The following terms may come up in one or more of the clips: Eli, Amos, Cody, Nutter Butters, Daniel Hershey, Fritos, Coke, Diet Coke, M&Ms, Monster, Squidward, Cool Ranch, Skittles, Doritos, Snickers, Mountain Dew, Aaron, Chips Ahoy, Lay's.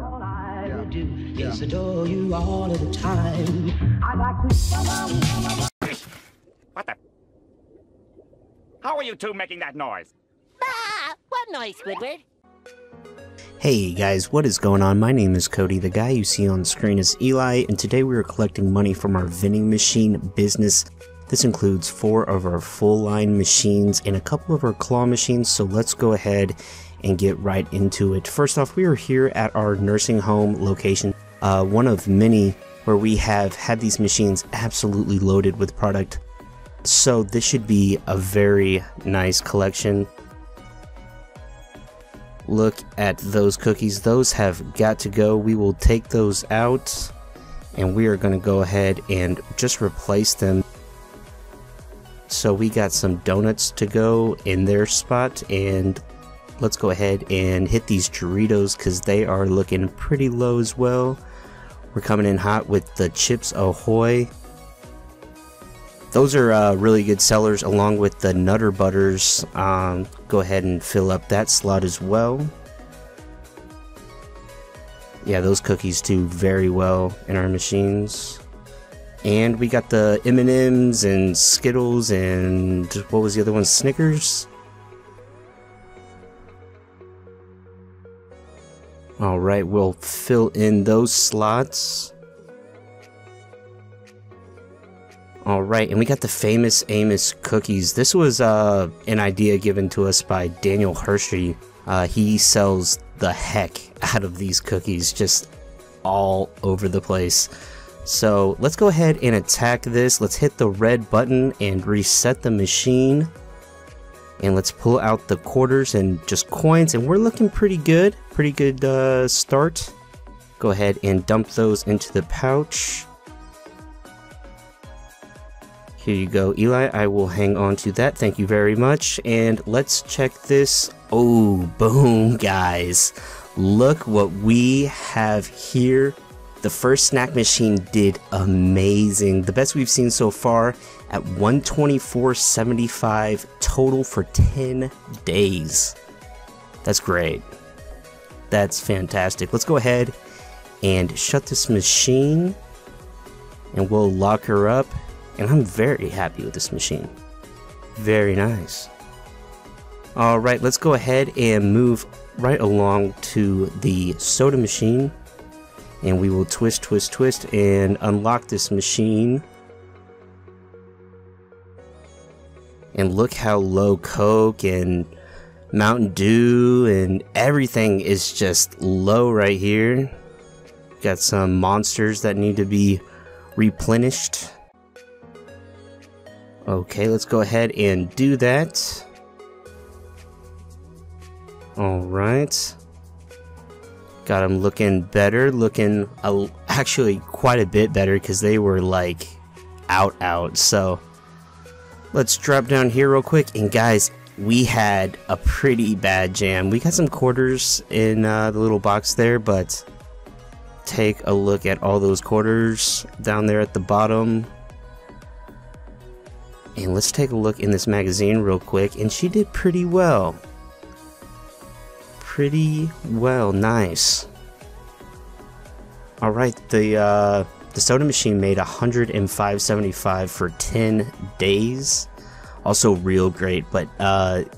all I do is adore you all of the time. I like to... What the... How are you two making that noise? Ah, what noise, Squidward? Hey guys, what is going on? My name is Cody. The guy you see on screen is Eli, and today we are collecting money from our vending machine business. This includes 4 of our full line machines and a couple of our claw machines, so let's go ahead and get right into it. First off, we are here at our nursing home location, one of many where we have had these machines absolutely loaded with product. So this should be a very nice collection. Look at those cookies. Those have got to go. We will take those out and we are going to go ahead and just replace them. So we got some donuts to go in their spot, and let's go ahead and hit these Doritos because they are looking pretty low as well. We're coming in hot with the Chips Ahoy. Those are really good sellers, along with the Nutter Butters. Go ahead and fill up that slot as well. Yeah, those cookies do very well in our machines. And we got the M&Ms and Skittles and what was the other one? Snickers? Alright, we'll fill in those slots. Alright, and we got the famous Amos cookies. This was an idea given to us by Daniel Hershey. He sells the heck out of these cookies, just all over the place. So let's go ahead and attack this. Let's hit the red button and reset the machine. And let's pull out the quarters and just coins, and we're looking pretty good. Pretty good start. Go ahead and dump those into the pouch. Here you go, Eli. I will hang on to that. Thank you very much. And let's check this. Oh, boom, guys. Look what we have here. The first snack machine did amazing. The best we've seen so far at $124.75 total for 10 days. That's great. That's fantastic. Let's go ahead and shut this machine. And we'll lock her up. And I'm very happy with this machine. Very nice. Alright, let's go ahead and move right along to the soda machine. And we will twist, twist, twist and unlock this machine. And look how low Coke and Mountain Dew and everything is just low right here. Got some Monsters that need to be replenished. Okay, let's go ahead and do that. Alright. Got them looking better. Looking actually quite a bit better because they were like out. So let's drop down here real quick. And guys, we had a pretty bad jam. We got some quarters in the little box there, but take a look at all those quarters down there at the bottom. And let's take a look in this magazine real quick, and she did pretty well. Pretty well, nice. Alright, the soda machine made $105.75 for 10 days. Also real great, but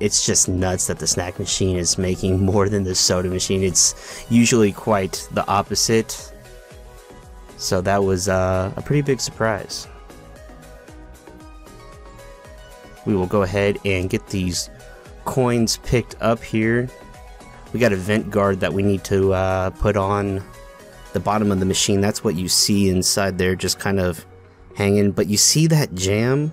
it's just nuts that the snack machine is making more than the soda machine. It's usually quite the opposite. So that was a pretty big surprise. We will go ahead and get these coins picked up here. We got a vent guard that we need to put on the bottom of the machine. That's what you see inside there, just kind of hanging. But you see that jam?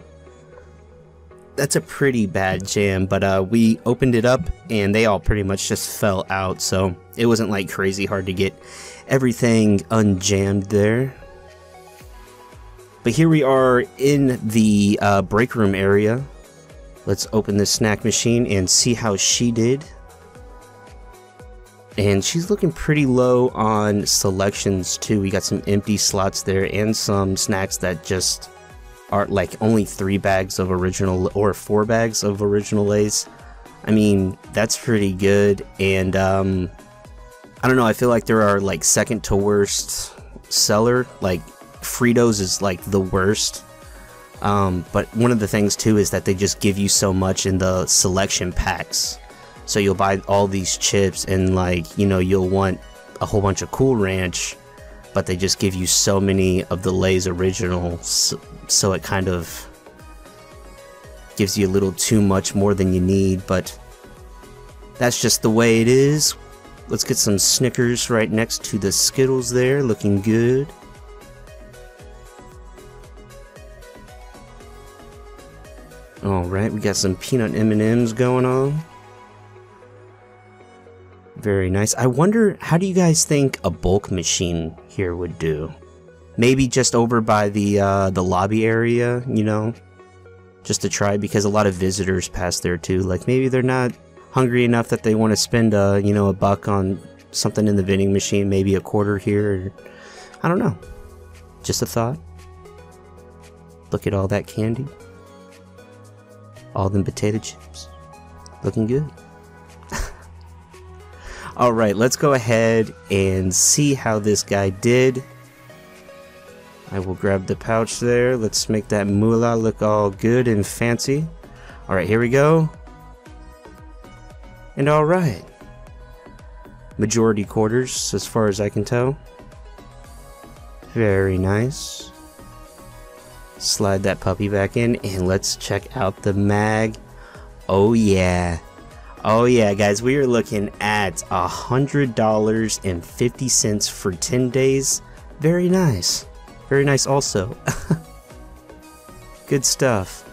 That's a pretty bad jam, but we opened it up and they all pretty much just fell out. So it wasn't like crazy hard to get everything unjammed there. But here we are in the break room area. Let's open this snack machine and see how she did. And she's looking pretty low on selections too. We got some empty slots there and some snacks that just are like only 3 bags of original or 4 bags of original Lay's. I mean, that's pretty good. And I don't know, I feel like there are like second to worst seller, like Fritos is like the worst. But one of the things too is that they just give you so much in the selection packs, so you'll buy all these chips and, like, you know, you'll want a whole bunch of Cool Ranch, but they just give you so many of the Lay's originals, so it kind of gives you a little too much more than you need. But that's just the way it is. Let's get some Snickers right next to the Skittles there, looking good. Alright, we got some peanut M&Ms going on. Very nice. I wonder, how do you guys think a bulk machine here would do? Maybe just over by the lobby area, you know? Just to try, because a lot of visitors pass there too. Like, maybe they're not hungry enough that they want to spend, you know, $1 on something in the vending machine. Maybe $0.25 here. I don't know. Just a thought. Look at all that candy. All them potato chips. Looking good. Alright, let's go ahead and see how this guy did. I will grab the pouch there. Let's make that moolah look all good and fancy. Alright, here we go. And alright. Majority quarters, as far as I can tell. Very nice. Slide that puppy back in, and let's check out the mag. Oh yeah. Oh yeah, guys, we are looking at $100.50 for 10 days. Very nice. Very nice also. Good stuff.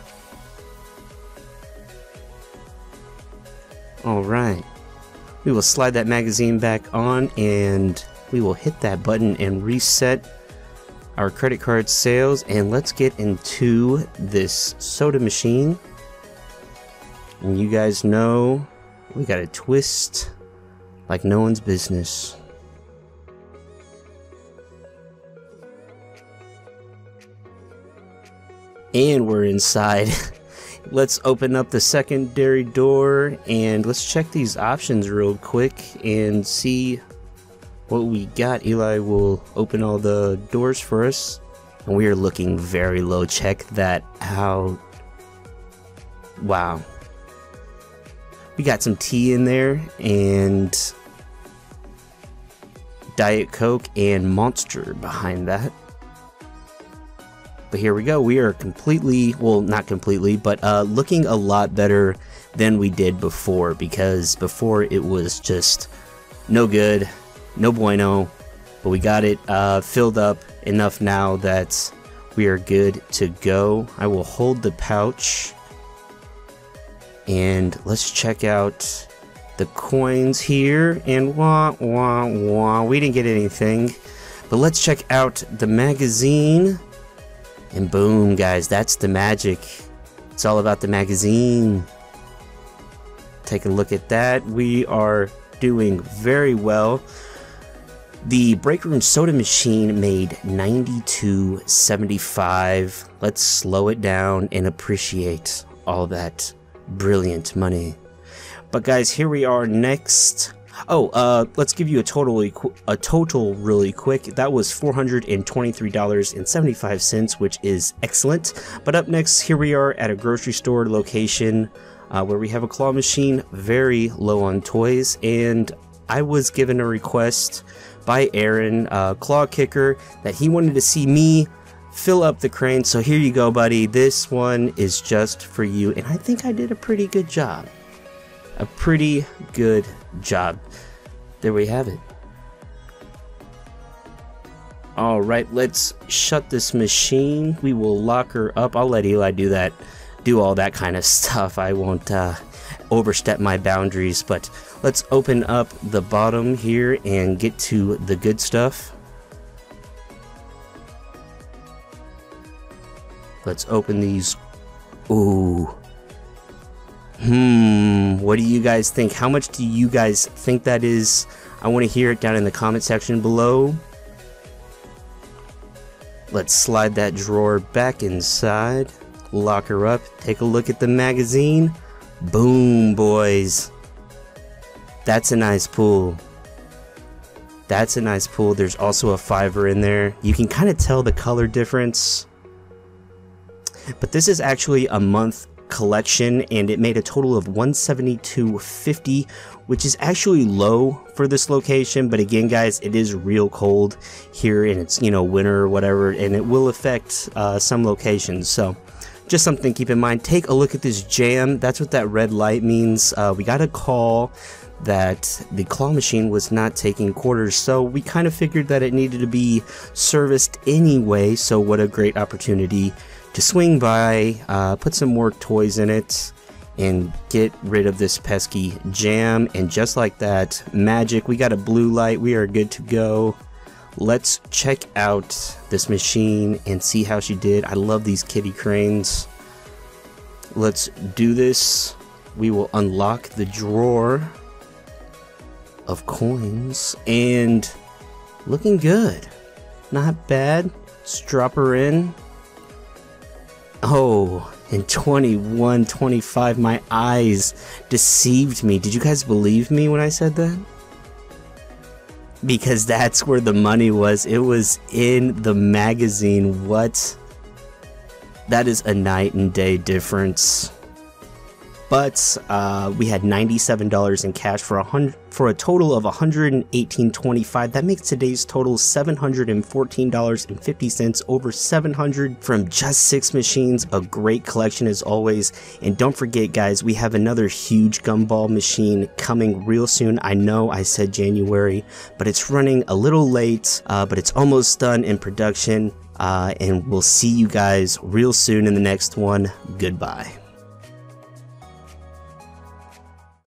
Alright. We will slide that magazine back on, and we will hit that button and reset our credit card sales, and let's get into this soda machine. And you guys know we gotta twist like no one's business. And we're inside. Let's open up the secondary door and let's check these options real quick and see what we got. Eli will open all the doors for us, and we are looking very low. Check that out. Wow. We got some tea in there, and Diet Coke and Monster behind that. But here we go. We are completely, well, not completely, but looking a lot better than we did before, because before it was just no good, no bueno, but we got it filled up enough now that we are good to go. I will hold the pouch, and let's check out the coins here, and wah wah wah, we didn't get anything. But let's check out the magazine, and boom, guys, that's the magic. It's all about the magazine. Take a look at that. We are doing very well. The break room soda machine made $92.75. Let's slow it down and appreciate all that brilliant money. But guys, here we are next. Oh, let's give you a total really quick. That was $423.75, which is excellent. But up next, here we are at a grocery store location where we have a claw machine, very low on toys, and I was given a request by Aaron, Claw Kicker, that he wanted to see me fill up the crane. So here you go, buddy. This one is just for you, and I think I did a pretty good job. A pretty good job. There we have it. Alright, let's shut this machine. We will lock her up. I'll let Eli do that. Do all that kind of stuff. I won't overstep my boundaries, but let's open up the bottom here and get to the good stuff. Let's open these. Ooh. What do you guys think? How much do you guys think that is? I want to hear it down in the comment section below. Let's slide that drawer back inside. Lock her up. Take a look at the magazine. Boom, boys. That's a nice pool. That's a nice pool. There's also a $5 in there. You can kind of tell the color difference. But this is actually a month collection, and it made a total of $172.50, which is actually low for this location. But again, guys, it is real cold here, and it's, you know, winter or whatever, and it will affect some locations. So just something to keep in mind. Take a look at this jam. That's what that red light means. We got a call that the claw machine was not taking quarters, so we kind of figured that it needed to be serviced anyway. So what a great opportunity to swing by, put some more toys in it, and get rid of this pesky jam. And just like that, magic, we got a blue light. We are good to go. Let's check out this machine and see how she did. I love these kitty cranes. Let's do this. We will unlock the drawer of coins, and looking good, not bad. Let's drop her in. Oh, and 21.25. My eyes deceived me. Did you guys believe me when I said that? Because that's where the money was. It was in the magazine. What? That is a night and day difference. But we had $97 in cash for a total of $118.25. That makes today's total $714.50, over $700 from just 6 machines. A great collection as always. And don't forget, guys, we have another huge gumball machine coming real soon. I know I said January, but it's running a little late, but it's almost done in production. And we'll see you guys real soon in the next one. Goodbye.